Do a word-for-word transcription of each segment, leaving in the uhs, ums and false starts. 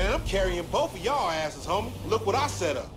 Man, I'm carrying both of y'all asses, homie. Look what I set up.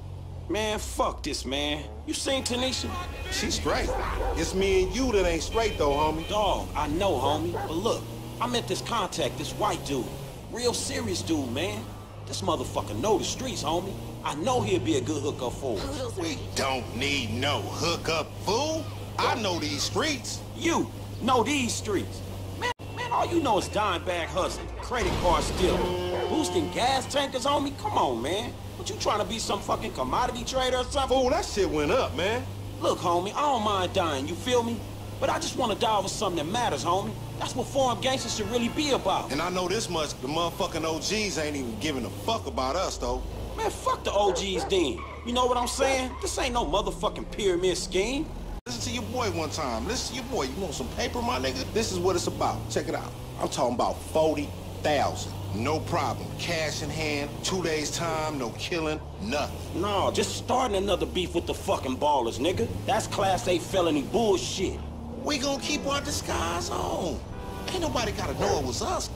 Man, fuck this, man. You seen Tanisha? She's straight. It's me and you that ain't straight, though, homie. Dog, I know, homie. But look, I met this contact, this white dude. Real serious dude, man. This motherfucker know the streets, homie. I know he'll be a good hookup for us. We don't need no hookup, fool. I know these streets. You know these streets. Man, man, all you know is dime bag hustling, credit card stealing, boosting gas tankers, homie. Come on, man. What, you trying to be some fucking commodity trader or something? Fool, that shit went up, man. Look, homie, I don't mind dying, you feel me? But I just want to die over something that matters, homie. That's what foreign gangsters should really be about. And I know this much, the motherfucking O Gs ain't even giving a fuck about us, though. Man, fuck the O Gs, then. You know what I'm saying? This ain't no motherfucking pyramid scheme. Listen to your boy one time. Listen to your boy. You want some paper, my nigga? This is what it's about. Check it out. I'm talking about forty thousand. No problem. Cash in hand, two days time, no killing, nothing. No, just starting another beef with the fucking ballers, nigga. That's class A felony bullshit. We gonna keep our disguise on. Ain't nobody gotta know it was us.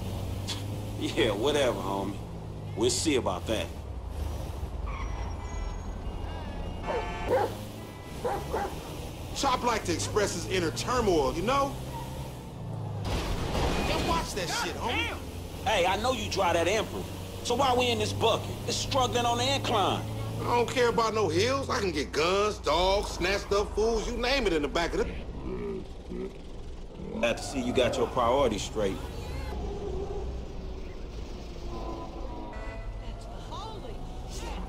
Yeah, whatever, homie. We'll see about that. Chop like to express his inner turmoil, you know? Now watch that God shit, homie. Damn. Hey, I know you dry that emperor. So why we in this bucket? It's struggling on the incline. I don't care about no hills. I can get guns, dogs, snatched up fools, you name it in the back of the... Glad to see you got your priorities straight. That's holy shit.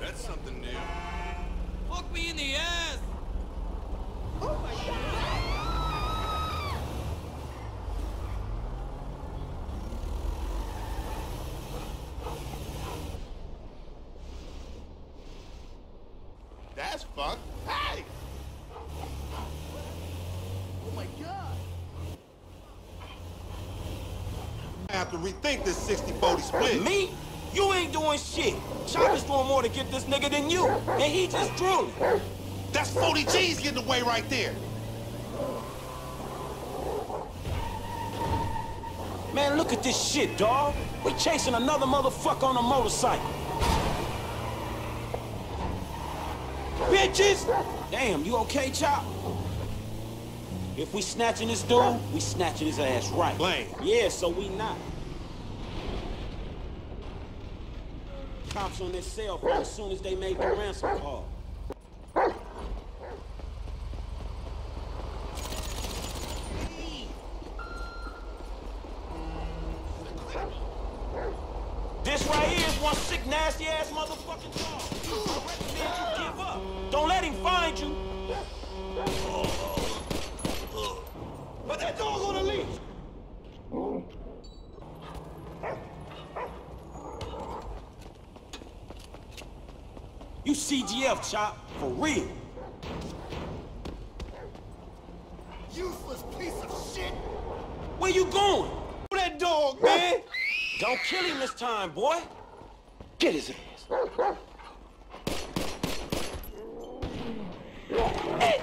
That's something new. Fuck me in the ass. Oh my God. That's fun. Hey! Oh my God! I have to rethink this sixty forty split. Me? You ain't doing shit. Chop is doing more to get this nigga than you, and he just drew it. That's forty G's getting away right there. Man, look at this shit, dawg. We chasing another motherfucker on a motorcycle. Bitches! Damn, you okay, Chop? If we snatching this dude, we snatching his ass right. Blame. Yeah, so we not. Cops on their cell phone as soon as they made the ransom call. This right here is one sick, nasty-ass motherfucking dog. I recommend you give up. Don't let him find you. But that dog's on the leash. You C G F, Chop, for real. Useless piece of shit. Where you going? Kill that dog, man. Don't kill him this time, boy. Get his ass. Hey.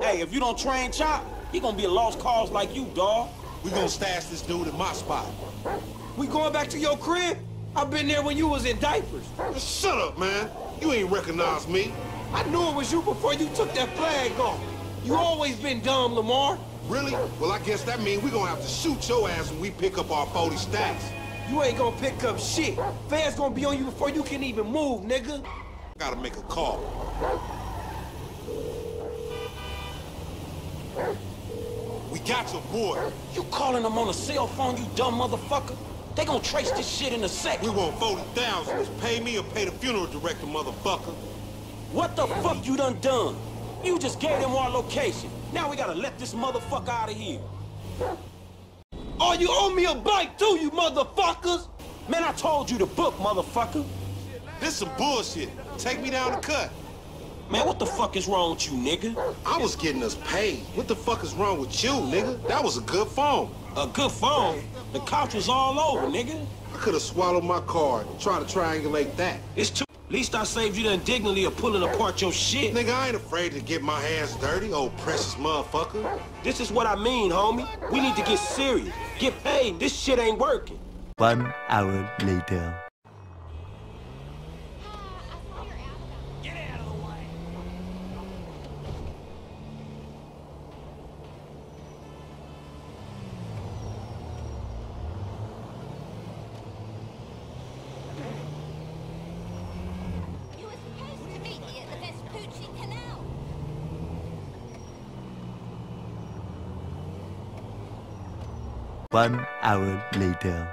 hey, if you don't train Chop, he gonna be a lost cause like you, dawg. We gonna stash this dude in my spot. We going back to your crib? I've been there when you was in diapers. Shut up, man. You ain't recognize me. I knew it was you before you took that flag off. You always been dumb, Lamar. Really? Well, I guess that means we're gonna have to shoot your ass when we pick up our forty stacks. You ain't gonna pick up shit. Fans gonna be on you before you can even move, nigga. Gotta make a call. We got your boy. You calling them on a cell phone, you dumb motherfucker? They gonna trace this shit in a second. We want forty thousand. Just pay me or pay the funeral director, motherfucker. What the fuck you done done? You just gave them our location. Now we gotta let this motherfucker out of here. Oh, you owe me a bike too, you motherfuckers! Man, I told you to book, motherfucker. This some bullshit. Take me down the cut. Man, what the fuck is wrong with you, nigga? I was getting us paid. What the fuck is wrong with you, nigga? That was a good phone. A good phone? The cops was all over, nigga. I could have swallowed my card and tried to triangulate that. It's too... Least I saved you the indignity of pulling apart your shit. Nigga, I ain't afraid to get my hands dirty, old precious motherfucker. This is what I mean, homie. We need to get serious. Get paid. This shit ain't working. One hour later. Get out of the way. You were supposed to meet me at the Vespucci Canal. One hour later.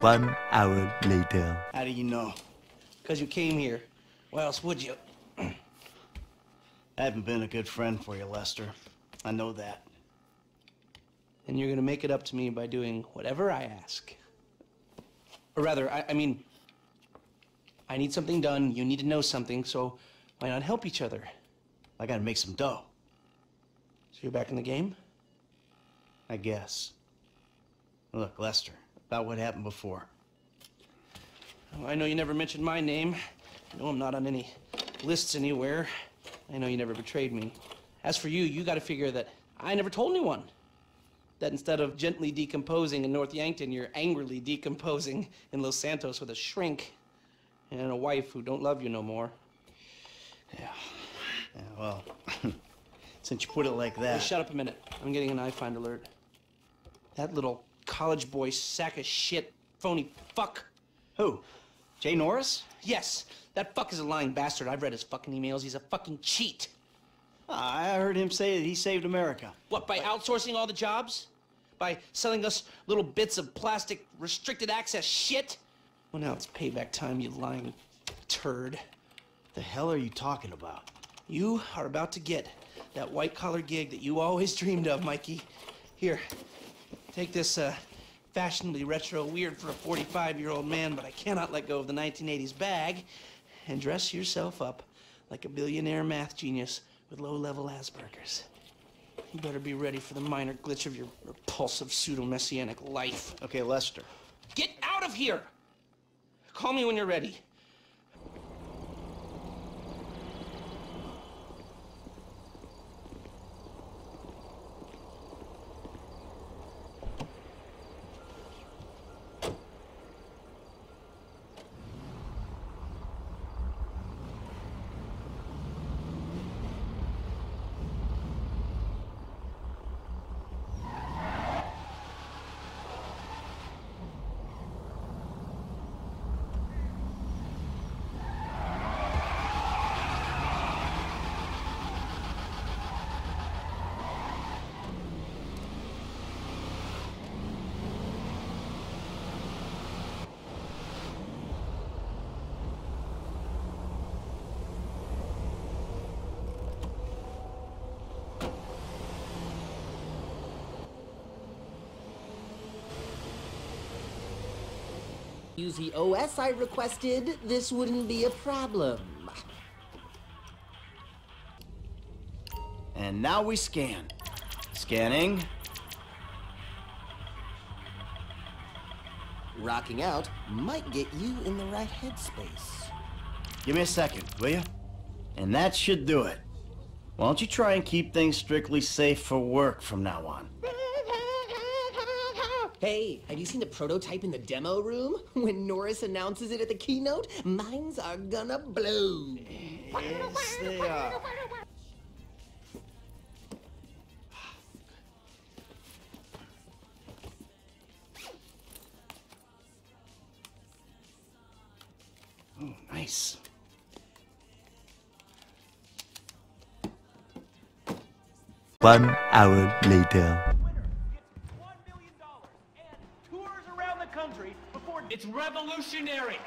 One hour later. How do you know? Because you came here. Why else would you? I haven't been a good friend for you, Lester. I know that. And you're going to make it up to me by doing whatever I ask. Or rather, I, I mean, I need something done. You need to know something, so why not help each other? I got to make some dough. So you're back in the game? I guess. Look, Lester. About what happened before. Well, I know you never mentioned my name. I know I'm not on any lists anywhere. I know you never betrayed me. As for you, you got to figure that I never told anyone. That instead of gently decomposing in North Yankton, you're angrily decomposing in Los Santos with a shrink and a wife who don't love you no more. Yeah. Yeah, well, since you put it like that. Hey, shut up a minute. I'm getting an iFind alert. That little college boy, sack of shit, phony fuck. Who? Jay Norris? Yes. That fuck is a lying bastard. I've read his fucking emails. He's a fucking cheat. Uh, I heard him say that he saved America. What, by but... outsourcing all the jobs? By selling us little bits of plastic restricted access shit? Well, now it's payback time, you lying turd. What the hell are you talking about? You are about to get that white-collar gig that you always dreamed of, Mikey. Here. Take this uh, fashionably retro weird for a forty-five-year-old man, but I cannot let go of the nineteen eighties bag, and dress yourself up like a billionaire math genius with low-level Asperger's. You better be ready for the minor glitch of your repulsive pseudo-messianic life. Okay, Lester. Get out of here! Call me when you're ready. Use the O S I requested, this wouldn't be a problem. And now we scan. Scanning. Rocking out might get you in the right headspace. Give me a second, will you? And that should do it. Why don't you try and keep things strictly safe for work from now on? Hey, have you seen the prototype in the demo room? When Norris announces it at the keynote, minds are gonna blow. Yes, they are. Oh, nice. One hour later. It's revolutionary.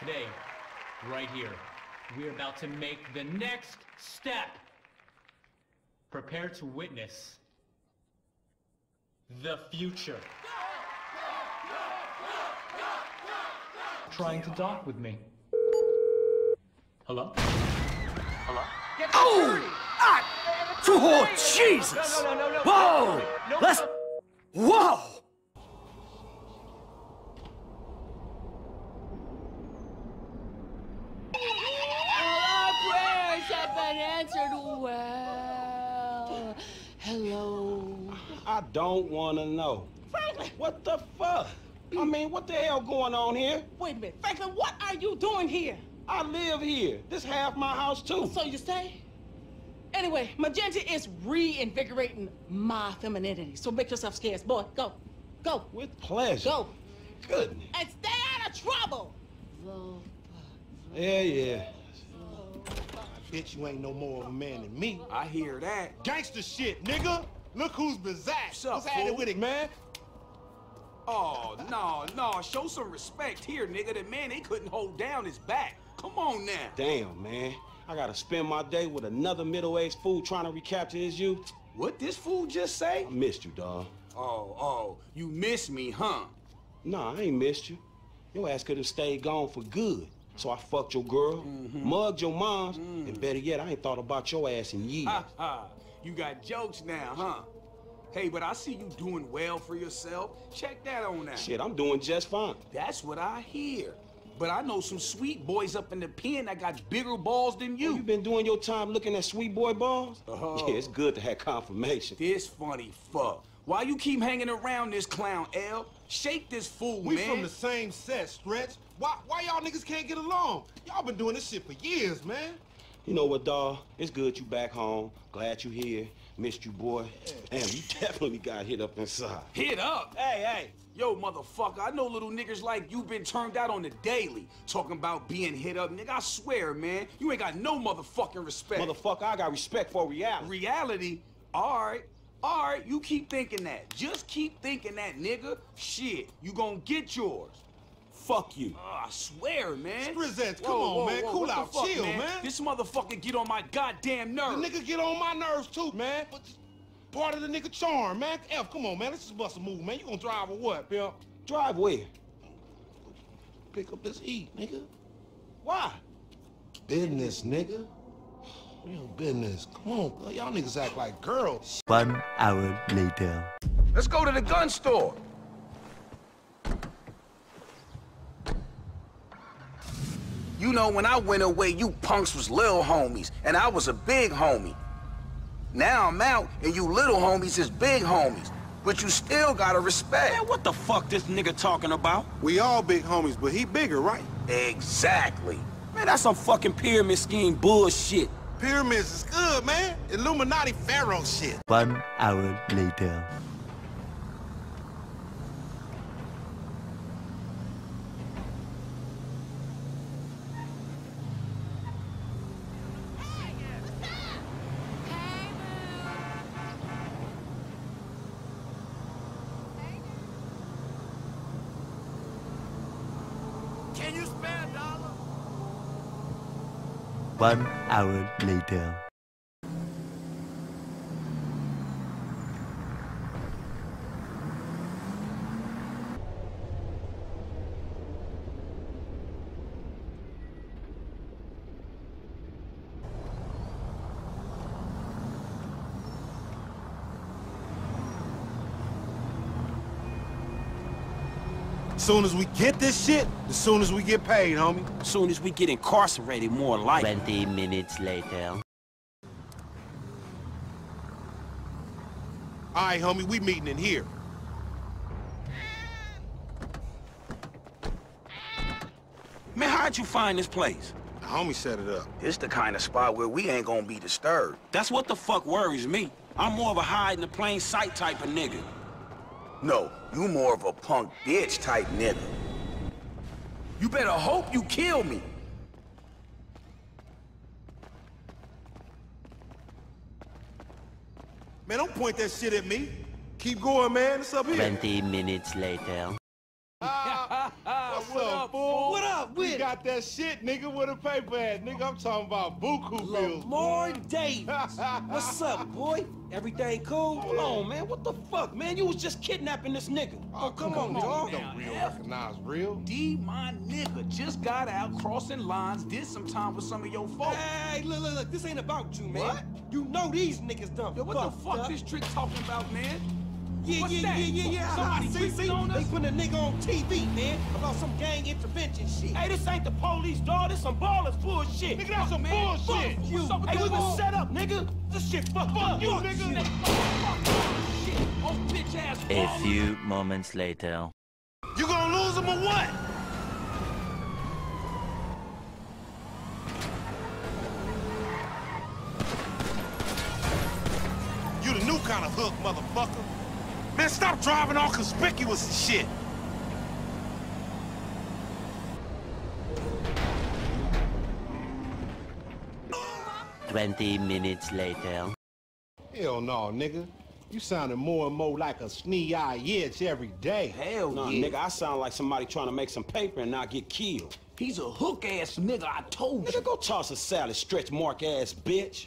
Today, right here, we're about to make the next step. Prepare to witness the future. Trying to dock with me. Hello? Hello? Get oh! Ah! Oh, Jesus! No, no, no, no, no. Whoa! No, no, Let's... Whoa! Well, hello. I don't want to know. Franklin! What the fuck? I mean, what the hell going on here? Wait a minute. Franklin, what are you doing here? I live here. This half my house, too. So you say? Anyway, Magenta is reinvigorating my femininity, so make yourself scarce. Boy, go. Go. With pleasure. Go. Goodness. And stay out of trouble. Yeah, yeah. Bet you ain't no more of a man than me. I hear that. Gangster shit, nigga. Look who's bizarre. What's up, fool? With it, man. Oh, no, no. Show some respect here, nigga. That man, they couldn't hold down his back. Come on now. Damn, man. I gotta spend my day with another middle-aged fool trying to recapture his youth. What this fool just say? I missed you, dawg. Oh, oh. You missed me, huh? Nah, I ain't missed you. Your ass could have stayed gone for good. So I fucked your girl, mm-hmm. mugged your moms, mm. and better yet, I ain't thought about your ass in years. Ha, ha. You got jokes now, huh? Hey, but I see you doing well for yourself. Check that on out. Shit, I'm doing just fine. That's what I hear. But I know some sweet boys up in the pen that got bigger balls than you. Oh, you been doing your time looking at sweet boy balls? Oh. Yeah, it's good to have confirmation. This funny fuck. Why you keep hanging around this clown, L? Shake this fool, we man. We from the same set, Stretch. Why, why y'all niggas can't get along? Y'all been doing this shit for years, man. You know what, dawg? It's good you back home. Glad you here. Missed you, boy. Yeah. Damn, you definitely got hit up inside. Hit up? Hey, hey. Yo, motherfucker, I know little niggas like you been turned out on the daily. Talking about being hit up, nigga, I swear, man. You ain't got no motherfucking respect. Motherfucker, I got respect for reality. Reality? All right. All right, you keep thinking that. Just keep thinking that, nigga. Shit, you gonna get yours. Fuck you. Uh, I swear, man. Presents, come whoa, on, whoa, man. Whoa, cool out. Fuck, chill, man. man. This motherfucker get on my goddamn nerves. The nigga get on my nerves, too, man. But part of the nigga charm, man. F, come on, man. Let's just bust a move, man. You gonna drive or what, Bill? Drive where? Pick up this E, nigga. Why? Business, nigga. Real business. Come on, y'all niggas act like girls. One hour later. Let's go to the gun store. You know, when I went away, you punks was little homies, and I was a big homie. Now I'm out, and you little homies is big homies. But you still gotta respect. Man, what the fuck this nigga talking about? We all big homies, but he bigger, right? Exactly. Man, that's some fucking pyramid scheme bullshit. Pyramids is good, man. Illuminati pharaoh shit. One hour later. One hour later. Soon as we get this shit, as soon as we get paid, homie. As soon as we get incarcerated, more like twenty minutes later. All right, homie, we meeting in here. Man, how'd you find this place? The homie set it up. It's the kind of spot where we ain't gonna be disturbed. That's what the fuck worries me. I'm more of a hide in the plain sight type of nigga. No, you more of a punk bitch type nigga. You better hope you kill me. Man, don't point that shit at me. Keep going, man. It's up here. twenty minutes later. Uh, what's up, up, boy? What up with it? We got that shit, nigga, with a paper ass. Nigga, I'm talking about buku bills. Lamar Davis. What's up, boy? Everything cool? Hold on, man. What the fuck, man? You was just kidnapping this nigga. Oh, come on, dog. Don't real recognize real. D, my nigga, just got out crossing lines, did some time with some of your folks. Hey, look, look, look. This ain't about you, man. What? You know these niggas done fucked up. Yo, what the fuck this trick talking about, man? Yeah, What's yeah, that? yeah, yeah, yeah. Somebody see, see, on us? They put a nigga on T V, man, about some gang intervention shit. Hey, this ain't the police, dog. This some ballers bullshit. Nigga, that's some man. bullshit. Fuck you. What's up with hey, we been set up, nigga. This shit fucked fuck up. You, fuck nigga. You. Oh, bitch ass a few moments later. You gonna lose him or what? You the new kind of hook, motherfucker. Man, stop driving all conspicuous and shit. Twenty minutes later. Hell no, nigga. You sounding more and more like a snee-eye itch every day. Hell no, yeah. nigga. I sound like somebody trying to make some paper and not get killed. He's a hook-ass nigga, I told you. Nigga, go toss a salad, stretch mark-ass bitch.